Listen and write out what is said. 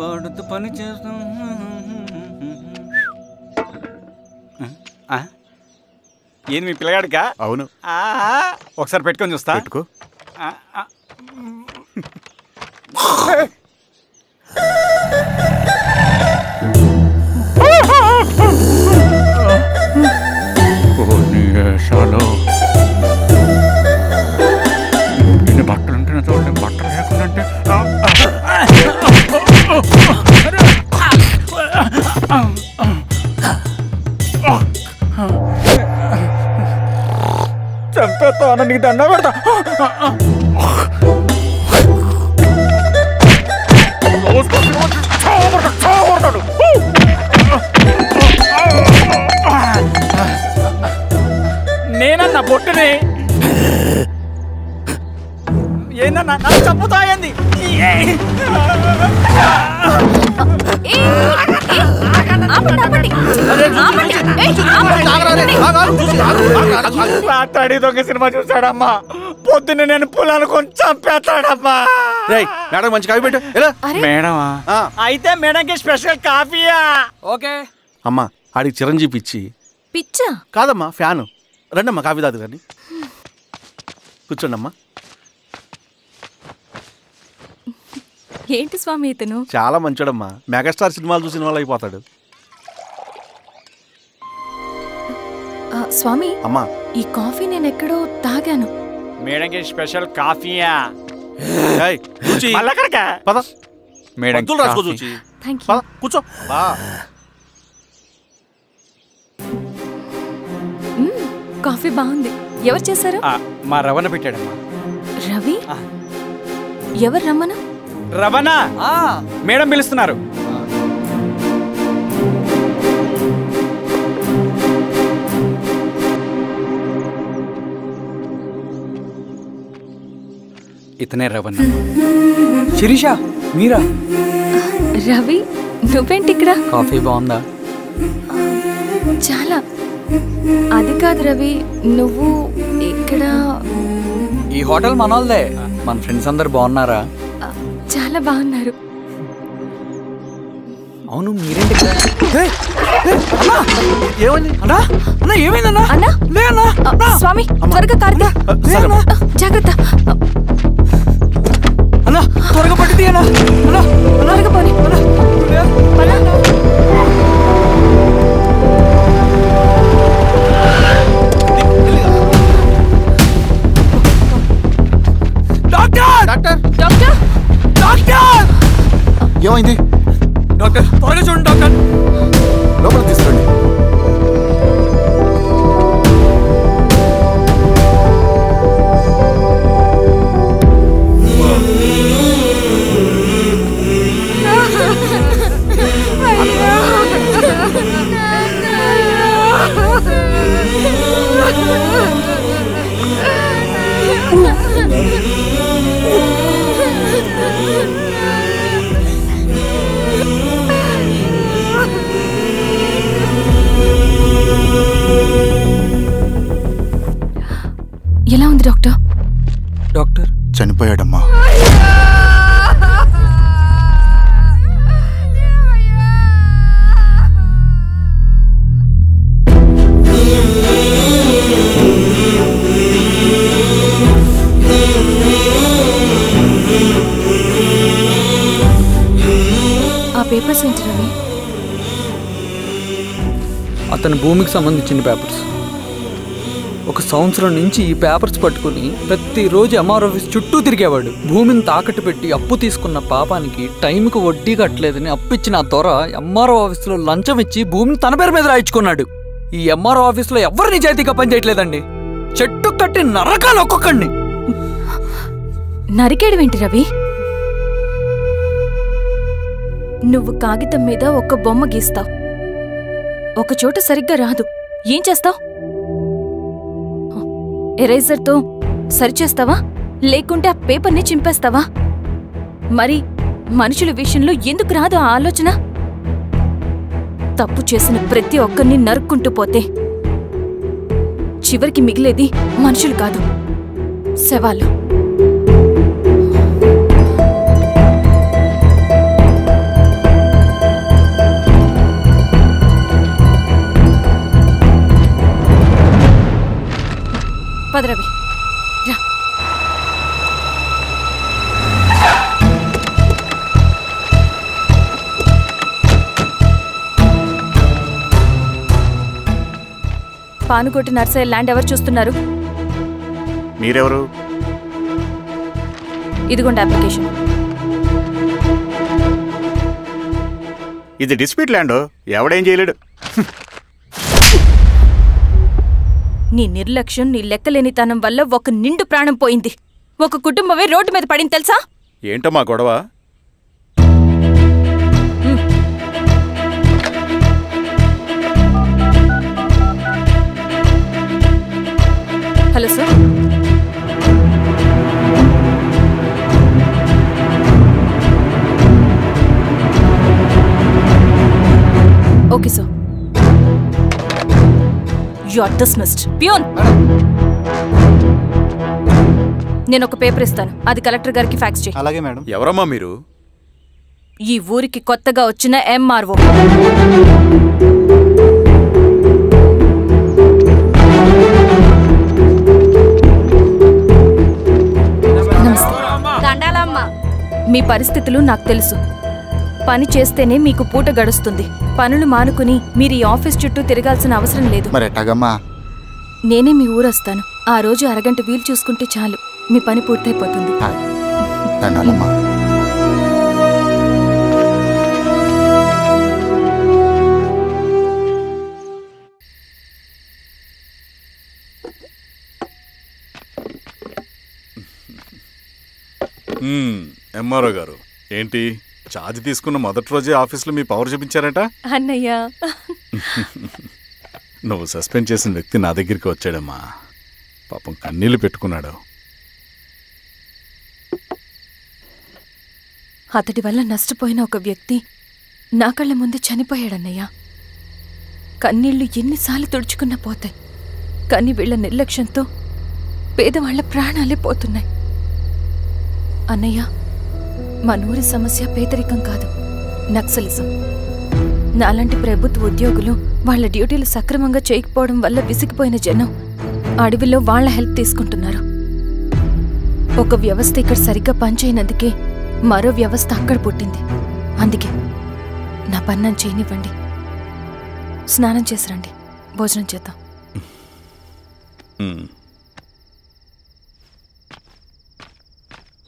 పడుతూ పని చేస్తూ ఏంది మీ పిల్లగాడికా? అవును. ఒకసారి పెట్టుకొని చూస్తా. పెట్టుకో. నేను బట్టలుంటే నా చూడండి, బట్టలు లేకుండా చంపేస్తా అన్న, నీకు దండ పెడతా. నేనన్నా బొట్టుని ఏందన్నా నన్ను చంపుతాయంది. తొక్క సినిమా చూసాడమ్మా, పొద్దున్నే నేను పొలాలు కొని చంపేస్తాడమ్మా. మేడం మంచి కాఫీ పెట్టు. మేడమా? అయితే మేడంకి స్పెషల్ కాఫీయా? ఓకే అమ్మా. ఆడికి చిరంజీవి పిచ్చి. పిచ్చా కాదమ్మా, ఫ్యాను. రండమ్మా కాఫీ తాదు కానీ. కూర్చోండమ్మా. ఏంటి స్వామి ఇతను? చాలా మంచోడమ్మా, మెగాస్టార్ సినిమాలు చూసిన వాళ్ళు అయిపోతాడు. స్వామి అమ్మా, ఈ కాఫీ నేను ఎక్కడో తాగాను. మేడంకి స్పెషల్ కాఫీయా? కూర్చో. కాఫీ బాగుంది. ఎవరు చేశారు? మా రవణ పెట్టాడమ్మా. రవి? ఎవరు రమణ? రవణ మేడం పిలుస్తున్నారు. ఇతనే రవణ. శిరీష మీరా? రవి నువ్వేంటి ఇక్కడ? కాఫీ బాగుందా? చాలా. అది కాదు రవి, నువ్వు ఇక్కడ? ఈ హోటల్ మనోళ్ళదే. మన ఫ్రెండ్స్ అందరు బాగున్నారా? చాలా బాగున్నారు. అవును మీరేంటి? స్వామి త్వరగా కారుదా. జాగ్రత్త అన్నా, త్వరగా పట్టింది అన్నా. త్వరగా పోనీ. డాక్టర్! డాక్టర్! డాక్టర్! డాక్టర్! ఏమైంది? డాక్టర్ త్వరగా చూడండి. డాక్టర్ లోపల తీసుకురండి. ఎలా ఉంది డాక్టర్? డాక్టర్ చనిపోయాడమ్మా. పేపర్స్ ఏంటి రవి? అతని భూమికి సంబంధించిన పేపర్స్. ఒక సంవత్సరం నుంచి ఈ పేపర్స్ పట్టుకుని ప్రతిరోజు ఎంఆర్ఓ ఆఫీస్ చుట్టూ తిరిగేవాడు. భూమిని తాకట్టు పెట్టి అప్పు తీసుకున్న పాపానికి టైంకు వడ్డీ కట్టలేదని అప్పిచ్చిన ఆ దొర ఎంఆర్ఓ ఆఫీస్లో లంచం ఇచ్చి భూమిని తన పేరు మీద రాయించుకున్నాడు. ఈ ఎంఆర్ఓ ఆఫీస్లో ఎవరు నిజాయితీగా పనిచేయట్లేదండి. చెట్టు కట్టి నరకాలు ఒక్కొక్కడిని. నరికేయడం ఏంటి రవి? నువ్వు కాగితం మీద ఒక బొమ్మ గీస్తావు, ఒకచోట సరిగ్గా రాదు, ఏం చేస్తావు? ఎరేజర్తో సరిచేస్తావా లేకుంటే ఆ పేపర్ని చింపేస్తావా? మరి మనుషుల విషయంలో ఎందుకు రాదు ఆ ఆలోచన? తప్పు చేసిన ప్రతి ఒక్కరిని నరుక్కుంటూ పోతే చివరికి మిగిలేది మనుషులు కాదు, శవాలు. పానుకోటి నర్సయ్య ల్యాండ్ ఎవరు చూస్తున్నారు? మీరెవరు? ఇదిగోండి అప్లికేషన్. ఇది డిస్ప్యూట్ ల్యాండ్, ఎవడేం చేయలేడు. నీ నిర్లక్ష్యం, నీ లెక్కలేనితనం వల్ల ఒక నిండు ప్రాణం పోయింది. ఒక కుటుంబమే రోడ్డు మీద పడింది తెలుసా? ఏంటమ్మా గొడవ? Hello sir, okay sir. You are dismissed. Pion. నేను ఒక పేపర్ ఇస్తాను, అది కలెక్టర్ గారికి ఫ్యాక్స్ చేయి. అలాగే మేడం. ఎవరమ్మా మీరు? ఈ ఊరికి కొత్తగా వచ్చిన MRO. నమస్తే. దండాలమ్మ. మీ పరిస్థితులు నాకు తెలుసు. పని చేస్తేనే మీకు పూట గడుస్తుంది. పనులు మానుకుని మీరు ఈ ఆఫీస్ చుట్టూ తిరగాల్సిన అవసరం లేదు. నేనే మీ ఊరొస్తాను. ఆ రోజు అరగంట వీలు చూసుకుంటే చాలు, మీ పని పూర్తయిపోతుంది. MRO గారు ఏంటి చార్జ్ తీసుకున్న మొదటి రోజే ఆఫీసులో మీ పవర్ చూపించారట? అన్నయ్య, నువ్వు సస్పెండ్ చేసిన వ్యక్తి నా దగ్గరికి వచ్చాడమ్మా. పాపం కన్నీళ్ళు పెట్టుకున్నాడు. అతడి వల్ల నష్టపోయిన ఒక వ్యక్తి నా కళ్ళ ముందే చనిపోయాడన్నయ్య. కన్నీళ్లు ఎన్నిసార్లు తుడుచుకున్నా పోతాయి, కానీ వీళ్ళ నిర్లక్ష్యంతో పేదవాళ్ల ప్రాణాలే పోతున్నాయి. అన్నయ్య, మనూరి సమస్య పేదరికం కాదు, నక్సలిజం. నాలాంటి ప్రభుత్వ ఉద్యోగులు వాళ్ళ డ్యూటీలు సక్రమంగా చేయకపోవడం వల్ల విసిగిపోయిన జనం అడవిలో వాళ్ళ హెల్ప్ తీసుకుంటున్నారు. ఒక వ్యవస్థ ఇక్కడ సరిగ్గా పనిచేయనందుకే మరో వ్యవస్థ అక్కడ పుట్టింది. అందుకే నా పన్నం చేయనివ్వండి. స్నానం చేసి రండి, భోజనం చేద్దాం.